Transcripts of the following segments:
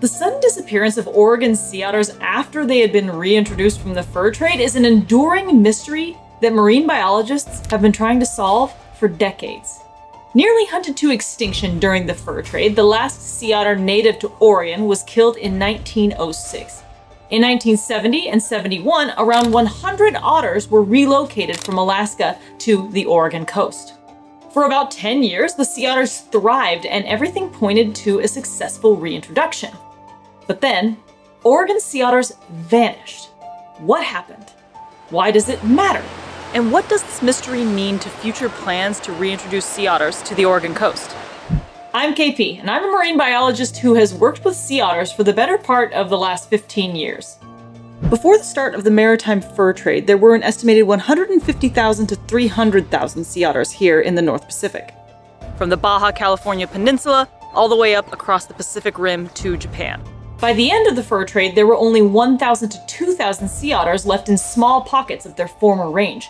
The sudden disappearance of Oregon's sea otters after they had been reintroduced from the fur trade is an enduring mystery that marine biologists have been trying to solve for decades. Nearly hunted to extinction during the fur trade, the last sea otter native to Oregon was killed in 1906. In 1970 and 71, around 100 otters were relocated from Alaska to the Oregon coast. For about 10 years, the sea otters thrived and everything pointed to a successful reintroduction. But then, Oregon sea otters vanished. What happened? Why does it matter? And what does this mystery mean to future plans to reintroduce sea otters to the Oregon coast? I'm KP, and I'm a marine biologist who has worked with sea otters for the better part of the last 15 years. Before the start of the maritime fur trade, there were an estimated 150,000 to 300,000 sea otters here in the North Pacific. From the Baja California Peninsula all the way up across the Pacific Rim to Japan. By the end of the fur trade, there were only 1,000 to 2,000 sea otters left in small pockets of their former range.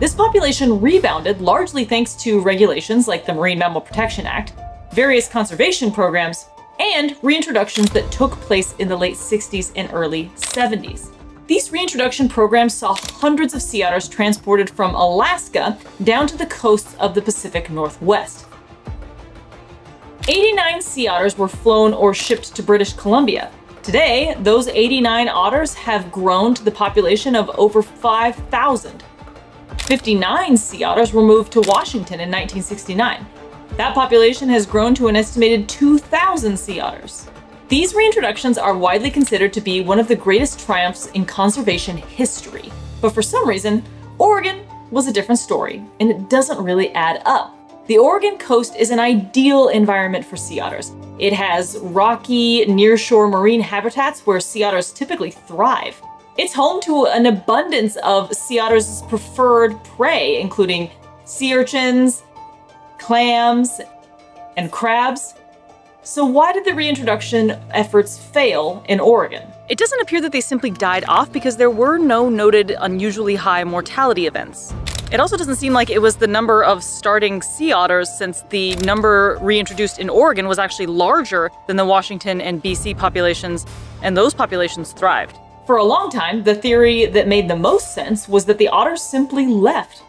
This population rebounded largely thanks to regulations like the Marine Mammal Protection Act, various conservation programs, and reintroductions that took place in the late 60s and early 70s. These reintroduction programs saw hundreds of sea otters transported from Alaska down to the coasts of the Pacific Northwest. 89 sea otters were flown or shipped to British Columbia. Today, those 89 otters have grown to the population of over 5,000. 59 sea otters were moved to Washington in 1969. That population has grown to an estimated 2,000 sea otters. These reintroductions are widely considered to be one of the greatest triumphs in conservation history. But for some reason, Oregon was a different story, and it doesn't really add up. The Oregon coast is an ideal environment for sea otters. It has rocky, nearshore marine habitats where sea otters typically thrive. It's home to an abundance of sea otters' preferred prey, including sea urchins, clams, and crabs. So why did the reintroduction efforts fail in Oregon? It doesn't appear that they simply died off because there were no noted unusually high mortality events. It also doesn't seem like it was the number of starting sea otters, since the number reintroduced in Oregon was actually larger than the Washington and BC populations, and those populations thrived. For a long time, the theory that made the most sense was that the otters simply left.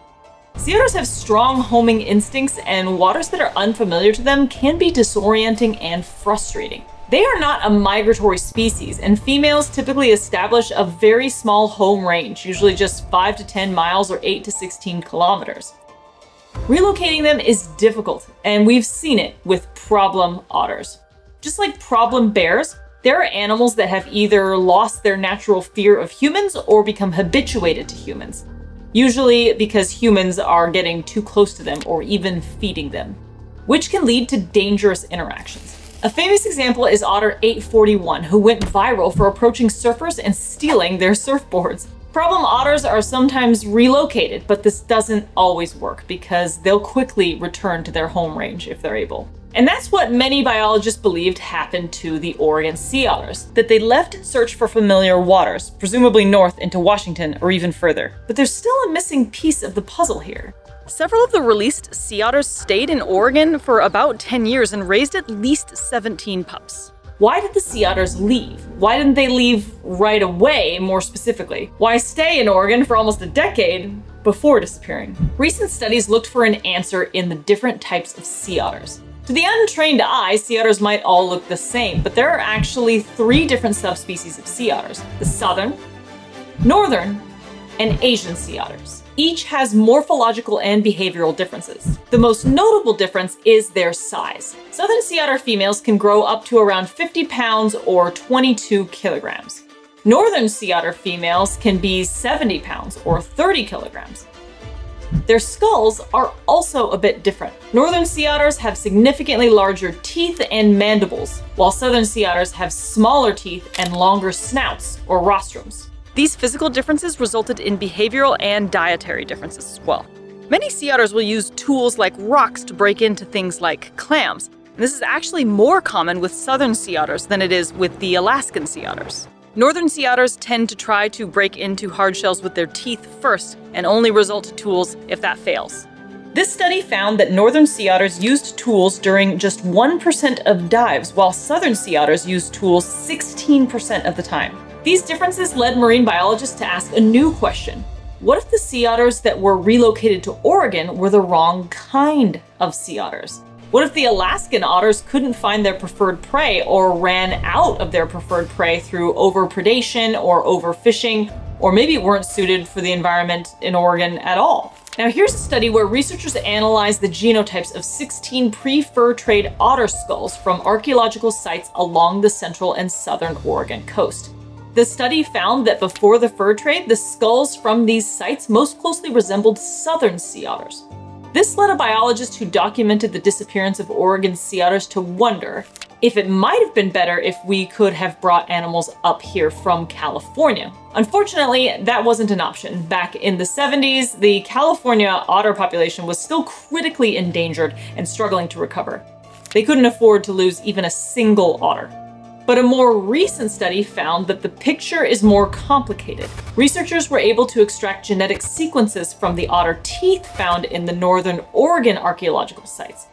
Sea otters have strong homing instincts, and waters that are unfamiliar to them can be disorienting and frustrating. They are not a migratory species, and females typically establish a very small home range, usually just 5 to 10 miles or 8 to 16 kilometers. Relocating them is difficult, and we've seen it with problem otters. Just like problem bears, there are animals that have either lost their natural fear of humans or become habituated to humans, usually because humans are getting too close to them or even feeding them, which can lead to dangerous interactions. A famous example is Otter 841, who went viral for approaching surfers and stealing their surfboards. Problem otters are sometimes relocated, but this doesn't always work because they'll quickly return to their home range if they're able. And that's what many biologists believed happened to the Oregon sea otters, that they left in search for familiar waters, presumably north into Washington or even further. But there's still a missing piece of the puzzle here. Several of the released sea otters stayed in Oregon for about 10 years and raised at least 17 pups. Why did the sea otters leave? Why didn't they leave right away, more specifically? Why stay in Oregon for almost a decade before disappearing? Recent studies looked for an answer in the different types of sea otters. To the untrained eye, sea otters might all look the same, but there are actually 3 different subspecies of sea otters: the southern, northern, and Asian sea otters. Each has morphological and behavioral differences. The most notable difference is their size. Southern sea otter females can grow up to around 50 pounds or 22 kilograms. Northern sea otter females can be 70 pounds or 30 kilograms. Their skulls are also a bit different. Northern sea otters have significantly larger teeth and mandibles, while southern sea otters have smaller teeth and longer snouts or rostrums. These physical differences resulted in behavioral and dietary differences as well. Many sea otters will use tools like rocks to break into things like clams. And this is actually more common with southern sea otters than it is with the Alaskan sea otters. Northern sea otters tend to try to break into hard shells with their teeth first and only resort to tools if that fails. This study found that northern sea otters used tools during just 1% of dives, while southern sea otters used tools 16% of the time. These differences led marine biologists to ask a new question. What if the sea otters that were relocated to Oregon were the wrong kind of sea otters? What if the Alaskan otters couldn't find their preferred prey or ran out of their preferred prey through overpredation or overfishing, or maybe weren't suited for the environment in Oregon at all? Now here's a study where researchers analyzed the genotypes of 16 pre-fur trade otter skulls from archaeological sites along the central and southern Oregon coast. The study found that before the fur trade, the skulls from these sites most closely resembled southern sea otters. This led a biologist who documented the disappearance of Oregon sea otters to wonder if it might have been better if we could have brought animals up here from California. Unfortunately, that wasn't an option. Back in the 70s, the California otter population was still critically endangered and struggling to recover. They couldn't afford to lose even a single otter. But a more recent study found that the picture is more complicated. Researchers were able to extract genetic sequences from the otter teeth found in the northern Oregon archaeological sites.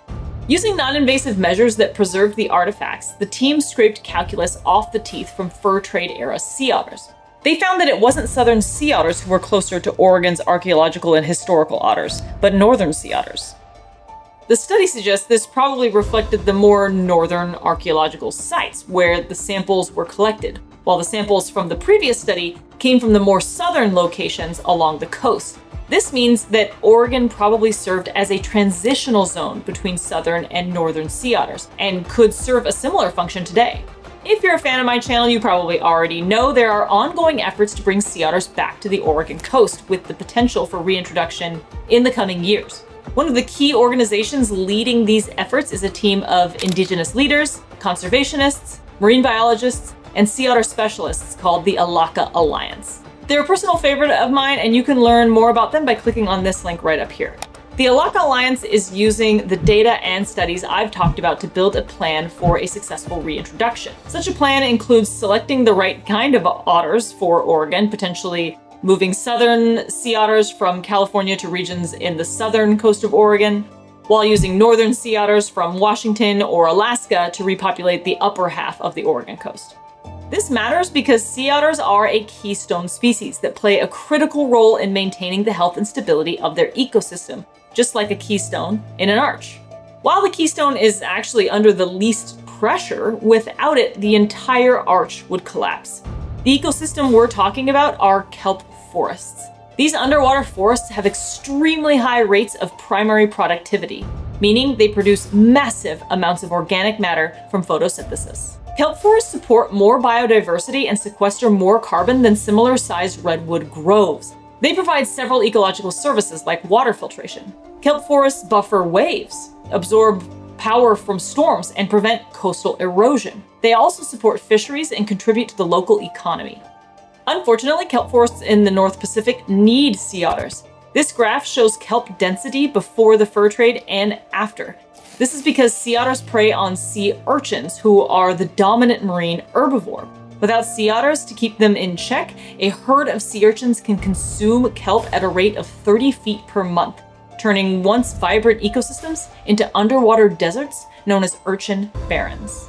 Using non-invasive measures that preserved the artifacts, the team scraped calculus off the teeth from fur trade era sea otters. They found that it wasn't southern sea otters who were closer to Oregon's archaeological and historical otters, but northern sea otters. The study suggests this probably reflected the more northern archaeological sites where the samples were collected, while the samples from the previous study came from the more southern locations along the coast. This means that Oregon probably served as a transitional zone between southern and northern sea otters and could serve a similar function today. If you're a fan of my channel, you probably already know there are ongoing efforts to bring sea otters back to the Oregon coast with the potential for reintroduction in the coming years. One of the key organizations leading these efforts is a team of indigenous leaders, conservationists, marine biologists, and sea otter specialists called the Elakha Alliance. They're a personal favorite of mine, and you can learn more about them by clicking on this link right up here. The Elakha Alliance is using the data and studies I've talked about to build a plan for a successful reintroduction. Such a plan includes selecting the right kind of otters for Oregon, potentially moving southern sea otters from California to regions in the southern coast of Oregon, while using northern sea otters from Washington or Alaska to repopulate the upper half of the Oregon coast. This matters because sea otters are a keystone species that play a critical role in maintaining the health and stability of their ecosystem, just like a keystone in an arch. While the keystone is actually under the least pressure, without it, the entire arch would collapse. The ecosystem we're talking about are kelp forests. These underwater forests have extremely high rates of primary productivity, meaning they produce massive amounts of organic matter from photosynthesis. Kelp forests support more biodiversity and sequester more carbon than similar-sized redwood groves. They provide several ecological services like water filtration. Kelp forests buffer waves, absorb power from storms, and prevent coastal erosion. They also support fisheries and contribute to the local economy. Unfortunately, kelp forests in the North Pacific need sea otters. This graph shows kelp density before the fur trade and after. This is because sea otters prey on sea urchins, who are the dominant marine herbivore. Without sea otters to keep them in check, a herd of sea urchins can consume kelp at a rate of 30 feet per month, turning once vibrant ecosystems into underwater deserts known as urchin barrens.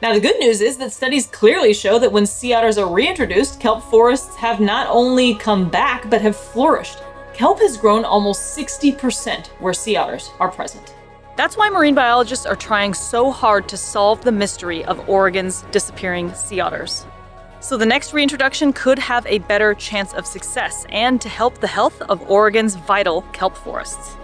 Now, the good news is that studies clearly show that when sea otters are reintroduced, kelp forests have not only come back, but have flourished. Kelp has grown almost 60% where sea otters are present. That's why marine biologists are trying so hard to solve the mystery of Oregon's disappearing sea otters. So the next reintroduction could have a better chance of success and to help the health of Oregon's vital kelp forests.